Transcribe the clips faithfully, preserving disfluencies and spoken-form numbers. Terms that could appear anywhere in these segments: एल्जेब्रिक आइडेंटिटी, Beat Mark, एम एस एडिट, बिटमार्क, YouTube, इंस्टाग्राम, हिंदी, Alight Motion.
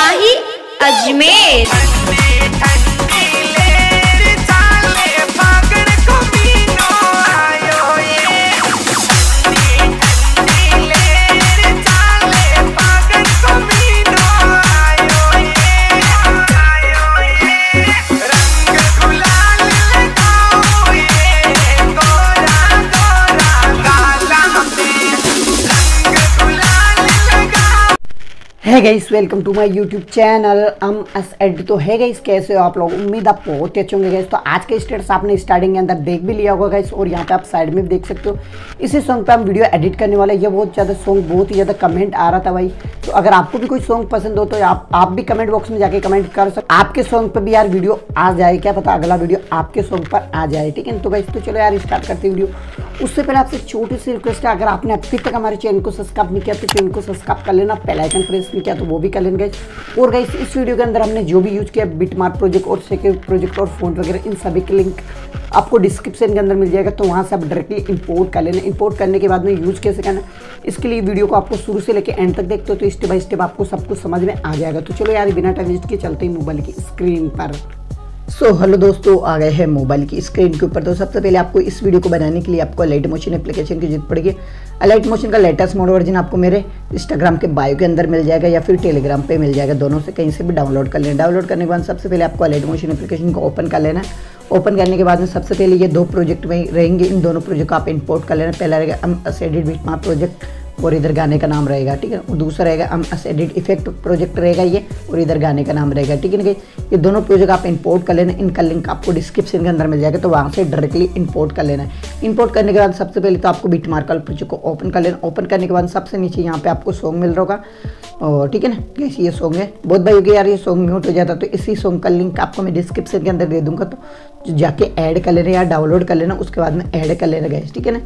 शाही अजमेर। है guys, welcome to my YouTube channel M S ed. तो है गाइस, कैसे हो आप लोग? उम्मीद आप बहुत अच्छे होंगे गाइस। तो आज के स्टेटस आपने स्टार्टिंग के अंदर देख भी लिया होगा गाइस, और यहाँ पे आप साइड में भी देख सकते हो। इसी सॉन्ग पे हम वीडियो एडिट करने वाले हैं। ये बहुत ज़्यादा सॉन्ग, बहुत ही ज़्यादा कमेंट आ रहा था भाई। तो अगर आपको भी कोई सॉन्ग पसंद हो तो आप आप भी कमेंट बॉक्स में जाके कमेंट कर सकते। आपके सॉन्ग पर भी यार वीडियो आ जाए, क्या पता अगला वीडियो आपके सॉन्ग पर आ जाए, ठीक है। तो गाइस तो चलो यार स्टार्ट करते हैं वीडियो। उससे पहले आपसे छोटी सी रिक्वेस्ट है, अगर आपने अभी तक हमारे चैनल को सब्सक्राइब नहीं किया तो चैनल को सब्सक्राइब कर लेना, बेल आइकन प्रेस किया तो वो भी कर लेना गाइस। और गाइस इस वीडियो के अंदर हमने जो भी यूज किया, बिटमार्क प्रोजेक्ट और सेक्योर प्रोजेक्ट और फोन वगैरह, इन सभी के लिंक आपको डिस्क्रिप्शन के अंदर मिल जाएगा। तो वहाँ से आप डायरेक्टली इंपोर्ट कर लेना। इंपोर्ट करने के बाद में यूज कैसे करना, इसके लिए वीडियो को आपको शुरू से लेकर एंड तक देखते हो तो स्टेप बाई स्टेप आपको सब कुछ समझ में आ जाएगा। तो चलो यार बिना टाइम वेस्ट किए चलते ही मोबाइल की स्क्रीन पर। सो हेलो दोस्तों, आ गए हैं मोबाइल की स्क्रीन के ऊपर। तो सबसे पहले आपको इस वीडियो को बनाने के लिए आपको अलाइट मोशन एप्लीकेशन की जरूरत पड़ेगी। अलाइट मोशन का लेटेस्ट मोड वर्जन आपको मेरे इंस्टाग्राम के बायो के अंदर मिल जाएगा या फिर टेलीग्राम पे मिल जाएगा, दोनों से कहीं से भी डाउनलोड कर लेना। डाउनलोड करने के बाद सबसे पहले आपको अलाइट मोशन एप्लीकेशन को ओपन कर लेना। ओपन करने के बाद में सबसे पहले ये दो प्रोजेक्ट में रहेंगे, इन दोनों प्रोजेक्ट को आप इंपोर्ट कर लेना। पहला रहेगा एम एस एडिट bitmap project और इधर गाने का नाम रहेगा, ठीक है। और दूसरा रहेगा एम एस एडिट effect project रहेगा ये, और इधर गाने का नाम रहेगा, ठीक है ना। ये दोनों प्रोजेक्ट आप इंपोर्ट कर लेना। इनका लिंक आपको डिस्क्रिप्शन के अंदर मिल जाएगा, तो वहाँ से डायरेक्टली इंपोर्ट कर लेना है। इंपोर्ट करने के बाद सबसे पहले तो आपको बिटमार्क वाले प्रोजेक्ट को ओपन कर लेना। ओपन करने के बाद सबसे नीचे यहाँ पे आपको सॉन्ग मिल रहा होगा, और ठीक है ना गाइस, ये सॉन्ग है। बहुत भाई होगी यार, ये सॉन्ग म्यूट हो जाता, तो इसी सॉन्ग का लिंक आपको मैं डिस्क्रिप्शन के अंदर दे दूँगा, तो जाके ऐड कर लेना या डाउनलोड कर लेना, उसके बाद में ऐड कर लेना गाइस, ठीक है ना।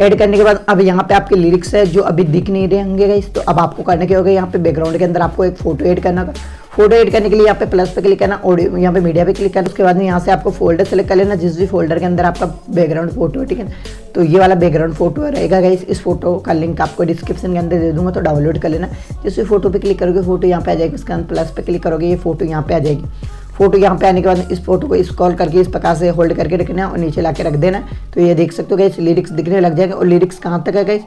ऐड करने के बाद अब यहाँ पे आपके लिरिक्स है जो अभी दिख नहीं रहे होंगे गाइस, तो अब आपको करने के होगा यहाँ पे बैकग्राउंड के अंदर आपको एक फोटो ऐड करना होगा। फोटो ऐड करने के लिए यहाँ पे प्लस पे क्लिक करना, ऑडियो यहाँ पे मीडिया पे क्लिक करना। उसके बाद में यहाँ से आपको फोल्डर सेलेक्ट कर लेना, जिस भी फोल्डर के अंदर आपका बैकग्राउंड फोटो है, ठीक है। तो ये वाला बैकग्राउंड फोटो रहेगा गाइस, इस फोटो का लिंक आपको डिस्क्रिप्शन के अंदर दे दूंगा, तो डाउनलोड कर लेना। जिस भी फोटो पर क्लिक करोगे फोटो यहाँ पे आ जाएगी, उसके बाद प्लस पे क्लिक करोगे ये फोटो यहाँ पे आ जाएगी। फोटो यहाँ पे आने के बाद इस फोटो को स्क्रॉल करके इस प्रकार से होल्ड करके रखना और नीचे लाके रख देना, तो ये देख सकते हो गाइस लिरिक्स दिखने लग जाएगा। और लिरिक्स कहाँ तक है गाइस?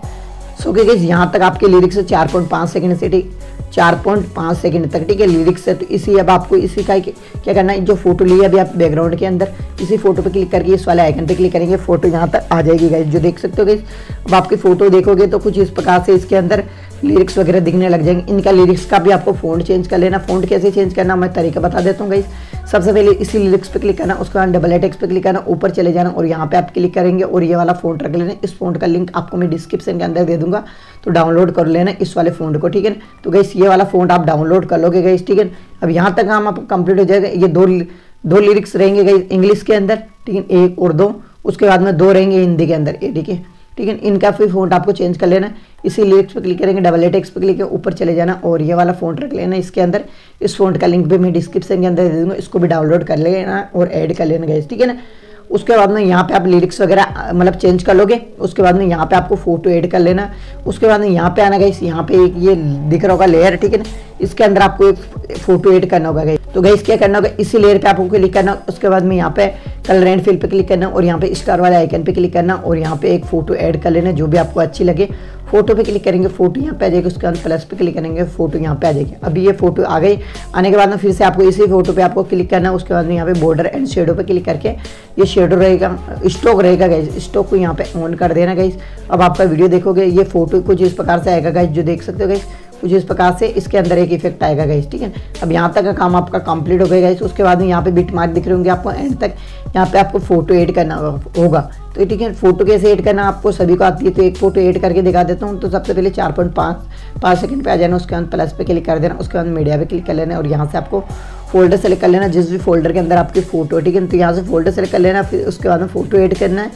सो के गाइस यहाँ तक आपके लिरिक्स है, चार पॉइंट पाँच सेकेंड से, ठीक चार पॉइंट पाँच सेकेंड तक, ठीक है लिरिक्स है। तो इसी अब आपको इसी का क्या करना है, जो फोटो ली है अभी आप बैकग्राउंड के अंदर, इसी फोटो पे क्लिक करके इस वाले आइकन पे क्लिक करेंगे, फोटो यहाँ तक आ जाएगी गाइस, जो देख सकते हो गाइस। अब आपकी फोटो देखोगे तो कुछ इस प्रकार से इसके अंदर लिरिक्स वगैरह दिखने लग जाएंगे। इनका लिरिक्स का भी आपको फ़ॉन्ट चेंज कर लेना। फ़ॉन्ट कैसे चेंज करना मैं तरीका बता देता हूँ गाइस। सबसे पहले इसी लिरिक्स पे क्लिक करना, उसके बाद डबल एटेक्स पे क्लिक करना, ऊपर चले जाना और यहाँ पे आप क्लिक करेंगे और ये वाला फ़ॉन्ट रख लेना। इस फ़ॉन्ट का लिंक आपको मैं डिस्क्रिप्शन के अंदर दे दूँगा, तो डाउनलोड कर लेना इस वाले फ़ॉन्ट को, ठीक है। तो गाइस ये वाला फ़ॉन्ट आप डाउनलोड कर लोगे गाइस, ठीक है। अब यहाँ तक काम आपको कंप्लीट हो जाएगा। ये दो दो लिरिक्स रहेंगे गाइस इंग्लिश के अंदर, ठीक है, एक और दो, उसके बाद में दो रहेंगे हिंदी के अंदर, ठीक है ठीक है। इनका फिर फ़ॉन्ट आपको चेंज कर लेना। इसी लिरिक्स पे क्लिक करेंगे, डबल एटेक्स पे क्लिक करके ऊपर चले जाना और ये वाला फ़ॉन्ट रख लेना इसके अंदर। इस फ़ॉन्ट का लिंक भी मैं डिस्क्रिप्शन के अंदर दे दूँगा, इसको भी डाउनलोड कर लेना और ऐड कर लेना गाइस, ठीक है ना। उसके बाद में यहाँ पे आप लिरिक्स वगैरह मतलब चेंज कर लोगे, उसके बाद में यहाँ पे आपको फोटो ऐड कर लेना। उसके बाद में यहाँ पे आना गाइस, यहाँ पे एक ये दिख रहा होगा लेयर, ठीक है ना, इसके अंदर आपको एक फोटो ऐड करना होगा गाइस। तो गाइस क्या करना होगा, इसी लेयर पे आपको क्लिक करना, उसके बाद में यहाँ पे कलर एंड फिल पे क्लिक करना और यहाँ पे स्टार वाले आइकन पे क्लिक करना और यहाँ पे एक फोटो ऐड कर लेना जो भी आपको अच्छी लगे। फोटो पे क्लिक करेंगे फोटो यहाँ पे आ जाएगी, उसके बाद प्लस पे क्लिक करेंगे फोटो यहाँ पे आ जाएगी। अभी ये फोटो आ गई, आने के बाद में फिर से आपको इसी फोटो पे आपको क्लिक करना, उसके बाद में यहाँ पे बॉर्डर एंड शेडो पे क्लिक करके ये शेडो रहेगा स्टॉक रहेगा गाइस, स्टॉक को यहाँ पे ऑन कर देना गाइस। अब आपका वीडियो देखोगे ये फोटो कुछ इस प्रकार से आएगा गाइस, जो देख सकते हो गाइस कुछ इस प्रकार से इसके अंदर एक इफेक्ट आएगा गाइस, ठीक है। अब यहाँ तक का काम आपका कंप्लीट हो गया गाइस। उसके बाद में यहाँ पे बिट मार्क दिख रहे होंगे आपको एंड तक, यहाँ पे आपको फोटो ऐड करना होगा, तो ठीक है। फोटो कैसे ऐड करना आपको सभी को आती है, तो एक फोटो ऐड करके दिखा देता हूँ। तो सबसे पहले चार पॉइंट पाँच पाँच सेकंड पे आ जाना, उसके बाद प्लस पे क्लिक कर देना, उसके बाद मीडिया पे क्लिक कर लेना और यहाँ से आपको फोल्डर सेलेक्ट कर लेना, जिस भी फोल्डर के अंदर आपकी फोटो, ठीक है। तो यहाँ से फोल्डर सेलेक्ट कर लेना, फिर उसके बाद में फोटो ऐड करना है,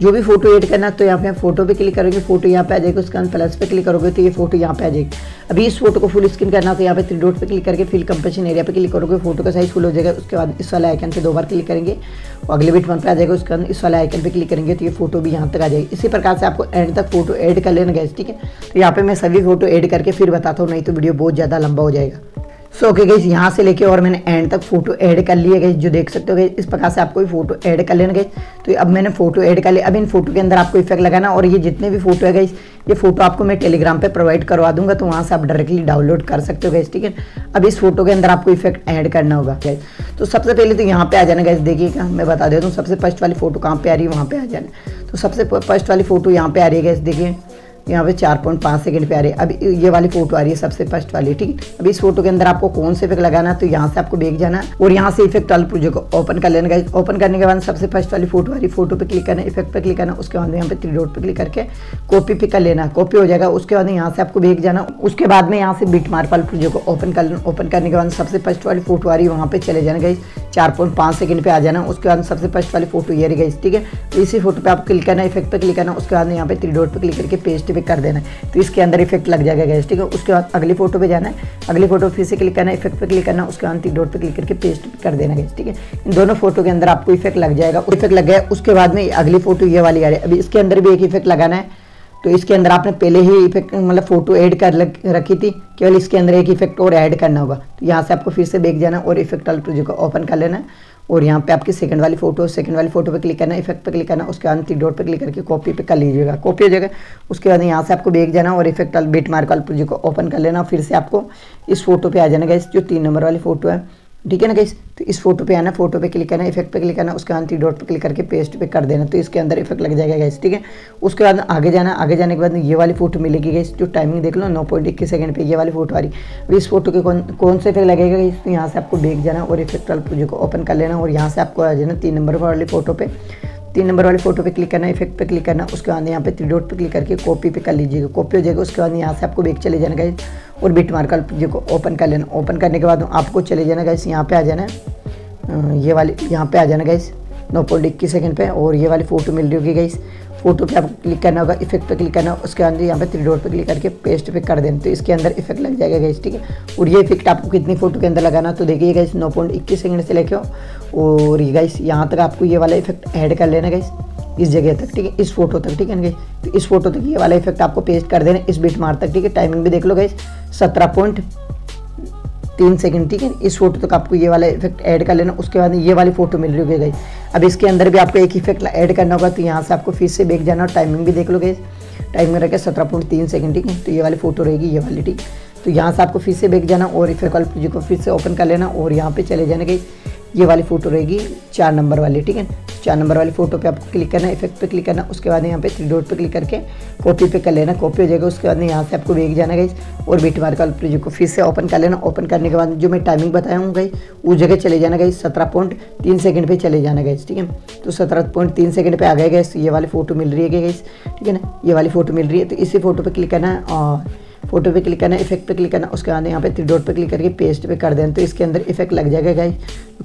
जो भी फोटो ऐड करना तो यहाँ पे आप फोटो पे क्लिक करोगे, फोटो यहाँ पे आ जाएगी। उसके बाद प्लस पे क्लिक करोगे तो ये फोटो यहाँ पे आ जाएगी। अभी इस फोटो को फुल स्क्रीन करना तो यहाँ पे थ्री डॉट पे क्लिक करके फिल कंप्रेशन एरिया पे क्लिक करोगे, फोटो का साइज फुल हो जाएगा। उसके बाद इस वाला आइकन पे दो बार क्लिक करेंगे और अगले बिट वन पे आ जाएगा। उसके बाद इस वाला आइकन पे क्लिक करेंगे तो ये फोटो भी यहाँ तक आ जाएगी। इसी प्रकार से आपको एंड तक फोटो ऐड कर लेना गाइस, ठीक है। तो यहाँ पे मैं सभी फोटो ऐड करके फिर बताता हूँ, नहीं तो वीडियो बहुत ज़्यादा लंबा हो जाएगा। सो ओके गाइस, यहाँ से लेके और मैंने एंड तक फोटो ऐड कर लिए गाइस, जो देख सकते हो गाइस। इस प्रकार से आपको भी फोटो ऐड कर लेना गाइस। तो अब मैंने फोटो ऐड कर लिया। अब इन फोटो के अंदर आपको इफेक्ट लगाना, और ये जितने भी फोटो है गाइस, ये फोटो आपको मैं टेलीग्राम पे प्रोवाइड करवा दूंगा, तो वहाँ से आप डायरेक्टली डाउनलोड कर सकते हो गाइस, ठीक है। अब इस फोटो के अंदर आपको इफेक्ट ऐड करना होगा गाइस। तो सबसे पहले तो यहाँ पे आ जाना गाइस, देखिएगा मैं बता देता हूँ। सबसे फर्स्ट वाली फोटो कहाँ पे आ रही है, वहाँ पे आ जाना। तो सबसे फर्स्ट वाली फोटो यहाँ पे आ रही है गाइस, देखिए यहाँ पे चार पॉइंट पाँच सेकेंड पे आ रही है। अब ये वाली फोटो आ रही है सबसे फर्स्ट वाली, ठीक है। अब इस फोटो के अंदर आपको कौन से इफेक्ट लगाना है, तो यहाँ से आपको बैक जाना और यहाँ से इफेक्ट वाले प्रोजेक्ट को ओपन कर लेना गाइस। ओपन करने के बाद सबसे फर्स्ट वाली फोटो आ रही है, फोटो पे क्लिक करना, इफेक्ट पे क्लिक करना। उसके बाद यहाँ पे थ्री डॉट पे क्लिक करके कॉपी पे कर लेना, कॉपी हो जाएगा। उसके बाद यहाँ से आपको बैक जाना, उसके बाद में यहाँ से बीट मार्क वाले प्रोजेक्ट को ओपन कर लेना। ओपन करने के बाद सबसे फर्स्ट वाली फोटो आ रही है, वहाँ पे चले जाना गाइस, चार पॉइंट पाँच सेकंड पे आ जाना। उसके बाद सबसे फर्स्ट वाली फोटो ये रही गाइस, ठीक है। इसी फोटो पे आप क्लिक करना, इफेक्ट पे क्लिक करना। उसके बाद यहाँ पे थ्री डॉट पे क्लिक करके पेस्ट पे कर देना, तो इसके अंदर इफेक्ट लग जाएगा गाइस, ठीक है। उसके बाद अगली फोटो पे जाना है, अगली फोटो फिर से क्लिक करना, इफेक्ट पे क्लिक करना। उसके बाद तीन डॉट पे क्लिक करके पेस्ट कर देना गाइस, ठीक है। इन दोनों फोटो के अंदर आपको इफेक्ट लग जाएगा। इफेक्ट लग गया। उसके बाद में अगली फोटो ये वाली आ रही है। अभी इसके अंदर भी एक इफेक्ट लगाना है, तो इसके अंदर आपने पहले ही इफेक्ट मतलब फोटो ऐड कर रखी थी, केवल इसके अंदर एक इफेक्ट और ऐड करना होगा। तो यहाँ से आपको फिर से बैक जाना और इफेक्ट वाले प्रोजेक्ट को ओपन कर लेना, और यहाँ पे आपकी सेकंड वाली फोटो सेकंड वाली फोटो पे क्लिक करना, इफेक्ट पे क्लिक करना। उसके बाद थ्री डॉट पे क्लिक करके कॉपी पे कर लीजिएगा, कॉपी हो जाएगा। उसके बाद यहाँ से आपको बैक जाना और इफेक्ट वाले बीट मार्क वाले प्रोजेक्ट को ओपन कर लेना। फिर से आपको इस फोटो पे आ जाना गाइस, जो तीन नंबर वाली फोटो है, ठीक है ना गाइस। तो इस फोटो पे आना, फोटो पे क्लिक करना, इफेक्ट पे क्लिक करना। उसके बाद थ्री डॉट पे क्लिक करके पेस्ट पे कर देना, तो इसके अंदर इफेक्ट लग जाएगा गाइस, ठीक है। उसके बाद आगे जाना, आगे जाने के बाद ये वाली फोटो मिलेगी गाइस, जो टाइमिंग देख लो नौ पॉइंट इक्कीस सेकंड पे ये वाली फोटो आ रही है। अब इस फोटो के कौन कौन से इफेक्ट लगेगा गाइस, तो यहाँ से आपको बैक जाना और इफेक्ट वाले प्रोजेक्ट को ओपन कर लेना, और यहाँ से आपको आ जाना तीन नंबर वाली फोटो पे तीन नंबर वाले फोटो पे क्लिक करना, इफेक्ट पे क्लिक करना। उसके बाद यहाँ पे थ्री डॉट पे क्लिक करके कॉपी पे कर लीजिएगा, कॉपी हो जाएगा। उसके बाद यहाँ से आपको बैक चले जाना गाइस और बीट मार्क वाले प्रोजेक्ट को ओपन कर लेना। ओपन करने के बाद आपको चले जाना गाइस, यहाँ पे आ जाना है, ये वाली यहाँ पे आ जाना गाइस नौ पॉइंट इक्कीस सेकेंड पे, और ये वाली फोटो मिल रही होगी गाइस। फोटो पे आपको क्लिक करना होगा, इफेक्ट पे क्लिक करना। उसके अंदर यहाँ पे थ्री डॉट पे क्लिक करके पेस्ट पे कर देना, तो इसके अंदर इफेक्ट लग जाएगा गाइस, ठीक है। और ये इफेक्ट आपको कितनी फोटो के अंदर लगाना, तो देखिए गाइस नौ पॉइंट इक्कीस सेकेंड से लेके और ये गाइस यहाँ तक आपको ये वाला इफेक्ट ऐड कर लेना गाइस, इस जगह तक, ठीक है, इस फोटो तक, ठीक है ना गाइस। तो इस फोटो तक ये वाला इफेक्ट आपको पेस्ट कर देना, इस बीट मार तक, ठीक है। टाइमिंग भी देख लो गाइस सत्रह पॉइंट तीन सेकंड, ठीक है। इस फोटो तक आपको ये वाला इफेक्ट ऐड कर लेना। उसके बाद ये वाली फोटो मिल रही होगी गाइस। अब इसके अंदर भी आपको एक इफेक्ट ऐड करना होगा, तो यहाँ से आपको फिर से बैक जाना और टाइमिंग भी देख लो गाइस, टाइमिंग रखे सत्रह पॉइंट तीन सेकंड, ठीक है। तो ये वाली फोटो रहेगी, ये वाली, ठीक। तो यहाँ से आपको फिर से बैक जाना और इफेक्ट वाले प्रोजेक्ट को फिर से ओपन कर लेना, और यहाँ पे चले जाना गाइस, ये वाली फोटो रहेगी चार नंबर वाली, ठीक है। चार नंबर वाली फोटो पे आपको क्लिक करना, इफेक्ट पे क्लिक करना। उसके बाद यहाँ पे थ्री डॉट पे क्लिक करके कॉपी पे कर लेना, कॉपी हो जाएगा। उसके बाद यहाँ से आपको बैक जाना गाइस और बीट मार्क वाले प्रोजेक्ट को फिर से ओपन कर लेना। ओपन करने के बाद जो मैं टाइमिंग बताया हूँ गाइस, उस जगह चले जाना गाइस सत्रह पॉइंट तीन सेकंड पे चले जाना गाइस, ठीक है। तो सत्रह पॉइंट तीन सेकंड पे आ गए गाइस, ये वाली फोटो मिल रही है गाइस, ठीक है ना, ये वाली फोटो मिल रही है। तो इसी फोटो पर क्लिक करना और फोटो पे क्लिक करना, इफेक्ट पे क्लिक करना। उसके बाद यहाँ पे थ्री डॉट पे क्लिक करके पेस्ट पे कर देना, तो इसके अंदर इफेक्ट लग जाएगा गाइस।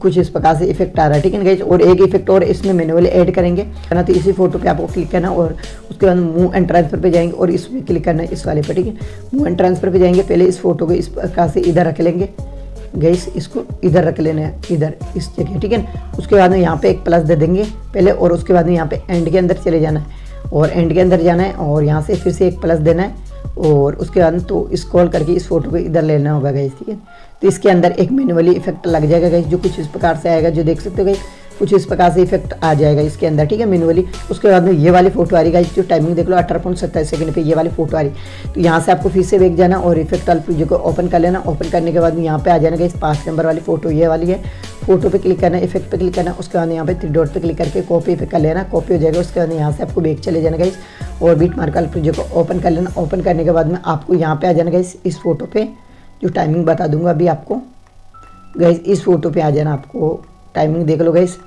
कुछ इस प्रकार से इफेक्ट आ रहा है, ठीक है गाइस। और एक इफेक्ट और इसमें मैनुअली ऐड करेंगे ना, तो इसी फोटो पे आपको क्लिक करना और उसके बाद मूव एंड ट्रांसफर पे जाएंगे और इसमें क्लिक करना, इस वाले पे, ठीक है। मूव एंड ट्रांसफर पे जाएंगे, पहले इस फोटो को इस प्रकार से इधर रख लेंगे गाइस, इसको इधर रख लेना है, इधर इस जगह, ठीक है ना। उसके बाद में यहाँ पे एक प्लस दे देंगे पहले, और उसके बाद में यहाँ पे एंड के अंदर चले जाना है और एंड के अंदर जाना है और यहाँ से फिर से एक प्लस देना है, और उसके बाद तो स्क्रॉल करके इस फोटो को इधर लेना होगा गाइस, ठीक है। तो इसके अंदर एक मैनुअली इफेक्ट लग जाएगा गाइस, जो कुछ इस प्रकार से आएगा, जो देख सकते हो गाइस, कुछ इस प्रकार से इफेक्ट आ जाएगा इसके अंदर, ठीक है, मैनुअली। उसके बाद में ये वाली फोटो आ रही गाइस, जो टाइमिंग देख लो अठारह पॉइंट सत्ताईस सेकंड पे ये वाली फोटो आ रही। तो यहाँ से आपको फिर से बैक जाना और इफेक्ट वाले प्रोजेक्ट को ओपन कर लेना। ओपन करने के बाद यहाँ पे आ जाना गाइस, पाँच नंबर वाली फोटो ये वाली है, फोटो पे क्लिक करना, इफेक्ट पे क्लिक करना। उसके बाद यहाँ पे थ्री डॉट पे क्लिक करके कॉपी पे कर लेना, कॉपी हो जाएगा। उसके बाद यहाँ से आपको बैक चले जाना गाइस और बीट मार्क वाले प्रोजेक्ट को ओपन कर लेना। ओपन करने के बाद में आपको यहाँ पे आ जाना गाइस, इस फोटो पे जो टाइमिंग बता दूंगा अभी आपको गाइस, इस फोटो पे आ जाना, आपको टाइमिंग देख लो गाइस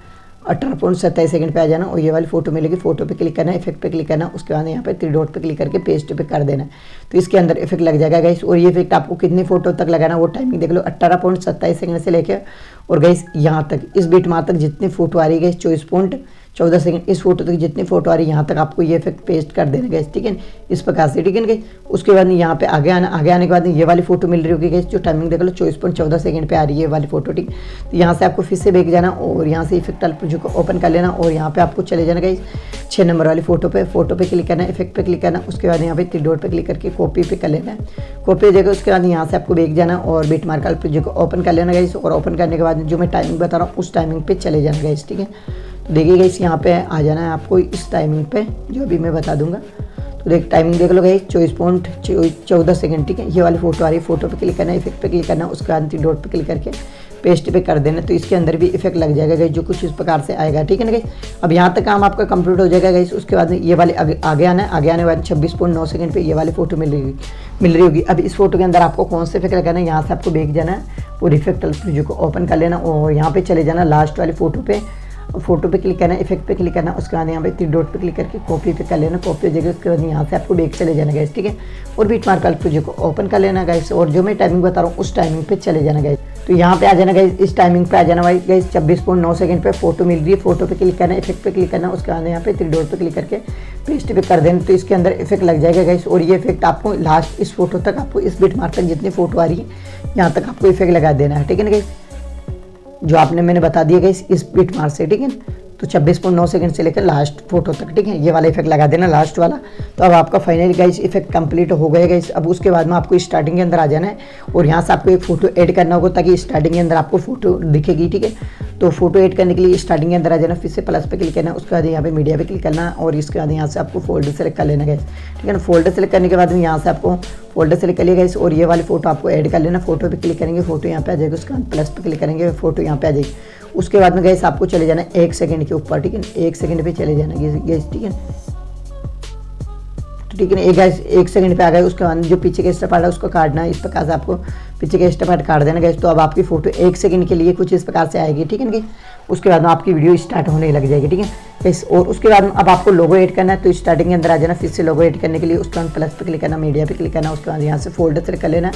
अठारह पॉइंट सत्ताईस सेकंड पे आ जाना और ये वाली फोटो मिलेगी। फोटो पे क्लिक करना, इफेक्ट पे क्लिक करना। उसके बाद यहाँ पे थ्री डॉट पे क्लिक करके पेस्ट पे कर देना, तो इसके अंदर इफेक्ट लग जाएगा गाइस। और ये इफेक्ट आपको कितनी फोटो तक लगाना, वो टाइमिंग देख लो अट्ठारह पॉइंट सत्ताईस सेकंड से लेकर और गाइस यहाँ तक इस बीट मार तक जितनी फोटो आ रही है गाइस, चौबीस पॉइंट चौदह सेकंड इस फोटो तक जितनी फोटो आ रही है यहाँ तक आपको ये इफेक्ट पेस्ट कर देना गाइस, ठीक है, इस प्रकार से, ठीक है गाइस। उसके बाद यहाँ पे आगे आना, आगे आने के बाद ये वाली फोटो मिल रही होगी गाइस, जो टाइमिंग देख लो चौबीस पॉइंट चौदह सेकंड पे आ रही है वाली फोटो, ठीक। तो यहाँ से आपको फिर से बैक जाना और यहाँ से इफेक्ट जो को ओपन कर लेना और यहाँ पे आपको चले जाना गाइस छः नंबर वाली फोटो पे, फोटो पे क्लिक करना, इफेक्ट पे क्लिक करना, उसके बाद यहाँ पे थ्री डॉट पे क्लिक करके कॉपी पे कर लेना है, कॉपी जगह। उसके बाद यहाँ से आपको बैक जाना और बीट मार्क वाली प्रोजेक्ट को ओपन कर लेना गाइस, और ओपन करने के बाद जो मैं टाइमिंग बता रहा हूँ उस टाइमिंग पे चले जाना गाइस, ठीक है। तो देखिए गाइस यहाँ पे आ जाना है आपको इस टाइमिंग पे जो अभी मैं बता दूंगा। तो देख टाइमिंग देख लो गाइस चौबीस पॉइंट चौदह सेकंड, ठीक है। ये वाली फोटो आ रही है, फोटो पे क्लिक करना, इफेक्ट पे क्लिक करना, उसके बाद तीन डॉट पे क्लिक करके पेस्ट पे कर देना। तो इसके अंदर भी इफेक्ट लग जाएगा गाइस, जो कुछ इस प्रकार से आएगा, ठीक है ना गाइस। अब यहाँ तक काम आपका कंप्लीट हो जाएगा गाइस। उसके बाद ये वाले आगे आना है, आगे आने के बाद छब्बीस पॉइंट नौ सेकंड पर ये वाली फोटो मिल रही मिल रही होगी। अब इस फोटो के अंदर आपको कौन से इफेक्ट लगाना है, यहाँ से आपको बैक जाना है और इफेक्ट प्रीव्यू को ओपन कर लेना और यहाँ पर चले जाना लास्ट वाली फोटो पे, फोटो पे क्लिक करना, इफेक्ट पे क्लिक करना, उसके बाद यहाँ पे थ्री डॉट पे क्लिक करके कॉपी पे कर लेना, कॉपी हो जाएगा। उसके बाद यहाँ से आपको बैक चले जाना गाइस, ठीक है, और बीट मार्क वाले प्रोजेक्ट को ओपन कर लेना गाइस, और जो मैं टाइमिंग बता रहा हूँ उस टाइमिंग पे चले जाना गाइस। तो यहाँ पे आ जाना गाइस, इस टाइमिंग पे आ जाना भाई गाइस, छब्बीस पॉइंट नौ सेकंड पे फोटो मिल रही है, फोटो पे क्लिक करना, इफेक्ट पे क्लिक करना, उसके बाद यहाँ पे थ्री डॉट पे क्लिक करके पेस्ट पे कर देना। तो इसके अंदर इफेक्ट लग जाएगा गाइस, और ये इफेक्ट आपको लास्ट इस फोटो तक, आपको इस बीट मार्क तक जितनी फोटो आ रही है यहाँ तक आपको इफेक्ट लगा देना है, ठीक है ना गाइस, जो आपने मैंने बता दिया गाइस इस बीट मार्क से, ठीक है। तो छब्बीस पॉइंट नौ सेकंड से लेकर लास्ट फोटो तक, ठीक है, ये वाला इफेक्ट लगा देना लास्ट वाला। तो अब आपका फाइनली गाइस इफेक्ट कंप्लीट हो गया गाइस। अब उसके बाद में आपको स्टार्टिंग के अंदर आ जाना है और यहाँ से आपको एक फोटो ऐड करना होगा ताकि स्टार्टिंग के अंदर आपको फोटो दिखेगी, ठीक है। तो फोटो ऐड करने के लिए स्टार्टिंग के अंदर आ जाना, फिर से प्लस पे क्लिक करना, उसके बाद यहाँ पे मीडिया पे क्लिक करना और इसके बाद यहाँ से आपको फोल्डर सेलेक्ट कर लेना गाइस, ठीक है ना। फोल्डर सेलेक्ट करने के बाद यहाँ से आपको फोल्डर सेलेक्ट कर लिया गाइस और ये वाली फोटो आपको ऐड कर लेना। फोटो पे क्लिक करेंगे, फोटो यहाँ पे आ जाएगी, उसके बाद प्लस पे क्लिक करेंगे, फोटो यहाँ पे आ जाएगी। उसके बाद में गाइस आपको चले जाना एक सेकंड के ऊपर, ठीक है, एक सेकंड पे चले जाना गाइस, ठीक है, ठीक है ना। एक गाइस एक सेकंड पे आ गए, उसके बाद जो पीछे का एक्स्ट्रा पार्ट है उसको काटना है, इस प्रकार से आपको पीछे का एक्स्ट्रा पार्ट काट देना गाइस। तो अब आपकी फोटो एक सेकंड के लिए कुछ इस प्रकार से आएगी, ठीक है ना। उसके बाद में आपकी वीडियो स्टार्ट होने लग जाएगी, ठीक है गाइस। और उसके बाद में अब आपको लोगो ऐड करना है, तो स्टार्टिंग के अंदर आ जाना, फिर से लोगो ऐड करने के लिए उसके बाद प्लस पे क्लिक करना, मीडिया पे क्लिक करना, उसके बाद यहाँ से फोल्डर सेलेक्ट कर लेना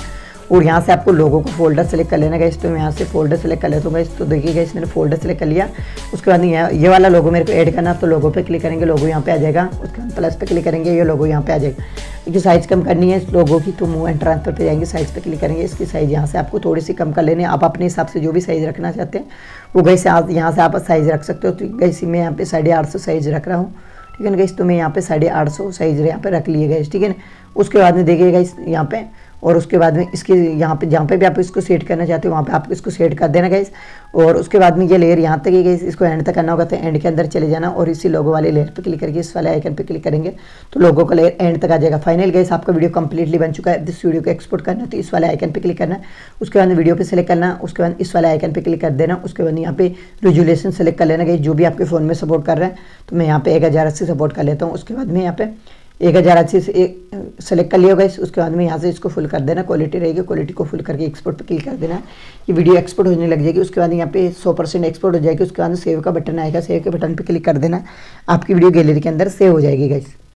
और यहाँ से आपको लोगों को फोल्डर सेलेक्ट कर लेना गाइस। तो मैं यहाँ से फोल्डर सेलेक्ट कर लेता हूँ गाइस। तो देखिए गाइस मैंने फोल्डर सेलेक्ट कर लिया, उसके बाद यहाँ ये वाला लोगो मेरे को ऐड करना, तो लोगो पे क्लिक करेंगे, लोगो यहाँ पे आ जाएगा, उसके बाद प्लस पे क्लिक करेंगे, ये लोगो यहाँ पे आ जाएगा। जो साइज़ कम करनी है इस लोगो की, तो मूव एंड ट्रांसफर पे जाएंगे, साइज़ पे क्लिक करेंगे, इसकी साइज़ यहाँ से आपको थोड़ी सी कम कर लेनी है। आप अपने हिसाब से जो भी साइज़ रखना चाहते हैं वो गाइस यहाँ से आप साइज़ रख सकते हो। तो गाइस मैं यहाँ पे साढ़े आठ सौ साइज़ रख रहा हूँ, ठीक है ना गाइस। तो मैं यहाँ पे साढ़े आठ सौ साइज़ यहाँ पे रख लिए गाइस, ठीक है ना। उसके बाद में देखिए गाइस यहाँ पे, और उसके बाद में इसके यहाँ पे जहाँ पे भी आप इसको सेट करना चाहते हो वहाँ पे आप इसको सेट कर देना गाइस। और उसके बाद में ये लेयर यहाँ तक ही गाइस, इसको एंड तक करना होगा, तो एंड के अंदर चले जाना और इसी लोगो वाले लेयर पे क्लिक करके इस वाले आइकन पे क्लिक करेंगे तो लोगो का लेयर एंड तक आ जाएगा। फाइनल गाइस आपका वीडियो कंप्लीटली बन चुका है। इस वीडियो को एक्सपोर्ट करना है तो इस वाले आइकन पे क्लिक करना है, उसके बाद वीडियो पे सेलेक्ट करना, उसके बाद इस वाले आइकन पे क्लिक कर देना, उसके बाद यहाँ पे रेजुलेशन सेलेक्ट कर लेना गाइस, जो भी आपके फ़ोन में सपोर्ट कर रहा है। तो मैं यहाँ पे एक हज़ार अस्सी सपोर्ट कर लेता हूँ, उसके बाद में यहाँ पे एक हज़ार अच्छे से एक सेलेक्ट कर लिया गाइस। उसके बाद में यहाँ से इसको फुल कर देना, क्वालिटी रहेगी, क्वालिटी को फुल करके एक्सपोर्ट पे क्लिक कर देना है, ये वीडियो एक्सपोर्ट होने लग जाएगी। उसके बाद यहाँ पे सौ परसेंट एक्सपोर्ट हो जाएगी। उसके बाद सेव का बटन आएगा, सेव के बटन पे क्लिक कर देना, आपकी वीडियो गैलरी के अंदर सेव हो जाएगी गाइस।